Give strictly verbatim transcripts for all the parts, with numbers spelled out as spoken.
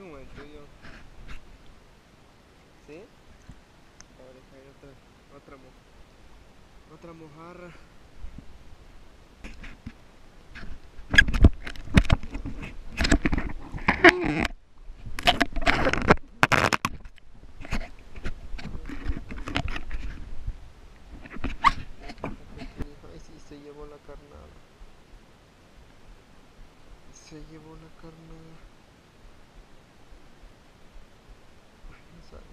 como el tuyo. ¿Sí? Ahora hay otra, otra, mo otra mojarra. Se llevó la carnada. No sale.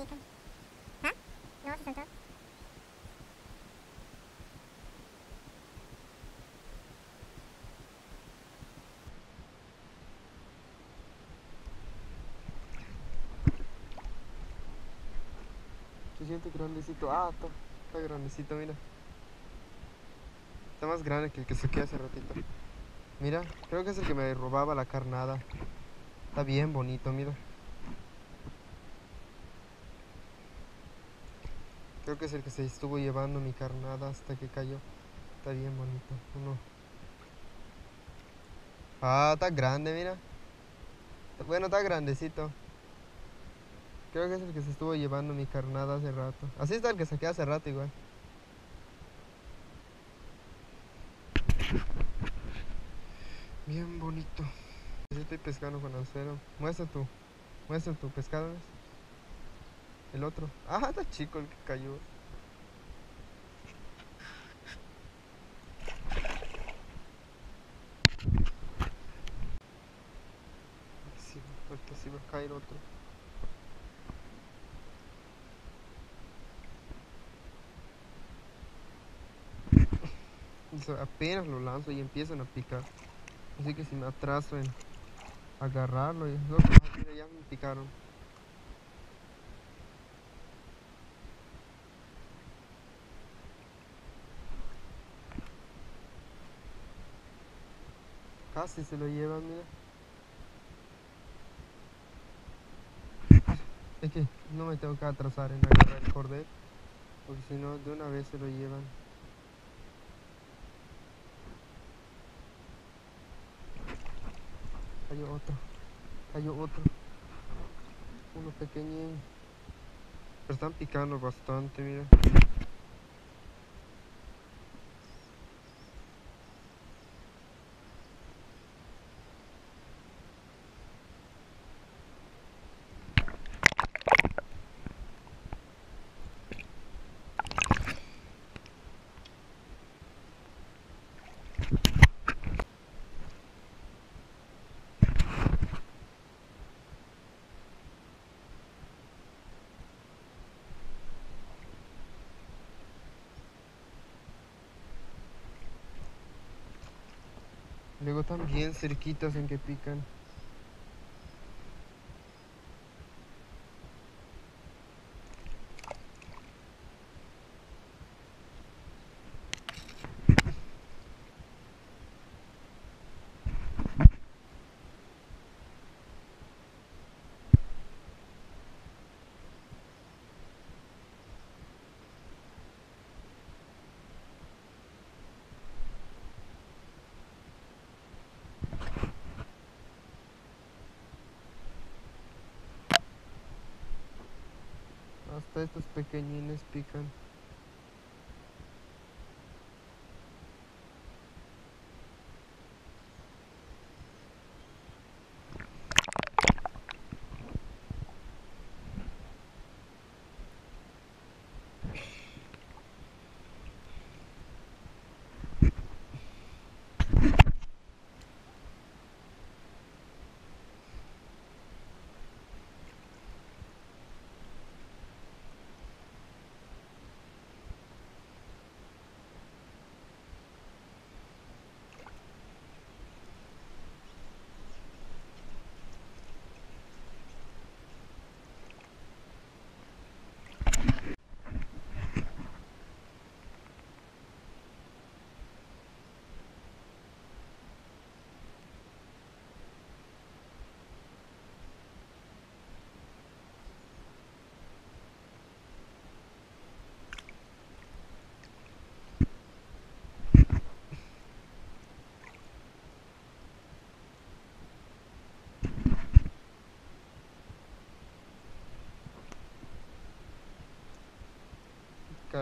¿Ya está? Ah, espérate, no se mete. Se siente grandecito, ah, está, está grandecito, mira. Está más grande que el que saqué hace ratito. Mira, creo que es el que me robaba la carnada. Está bien bonito, mira. Creo que es el que se estuvo llevando mi carnada hasta que cayó. Está bien bonito, uno. Ah, está grande, mira. Bueno, está grandecito. Creo que es el que se estuvo llevando mi carnada hace rato. Así está el que saqué hace rato igual. Bien bonito. Yo estoy pescando con anzuelo. Muestra tu, muestra tu pescado. ¿Ves? El otro. Ah, está chico el que cayó. Sí, porque sí va a caer otro. Apenas lo lanzo y empiezan a picar, así que si me atraso en agarrarlo, y no, mira, ya me picaron. Casi se lo llevan, mira. Es que no me tengo que atrasar en agarrar el cordel, porque si no, de una vez se lo llevan. Cayó otro, cayó otro, uno pequeño, pero están picando bastante, mira. Luego están bien cerquitas en que pican. Hasta estos pequeñines pican.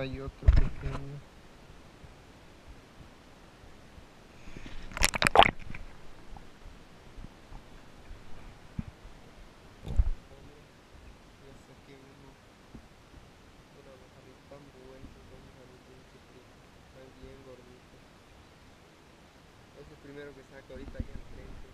hay otro pequeño. Primero que saco ahorita aquí al frente.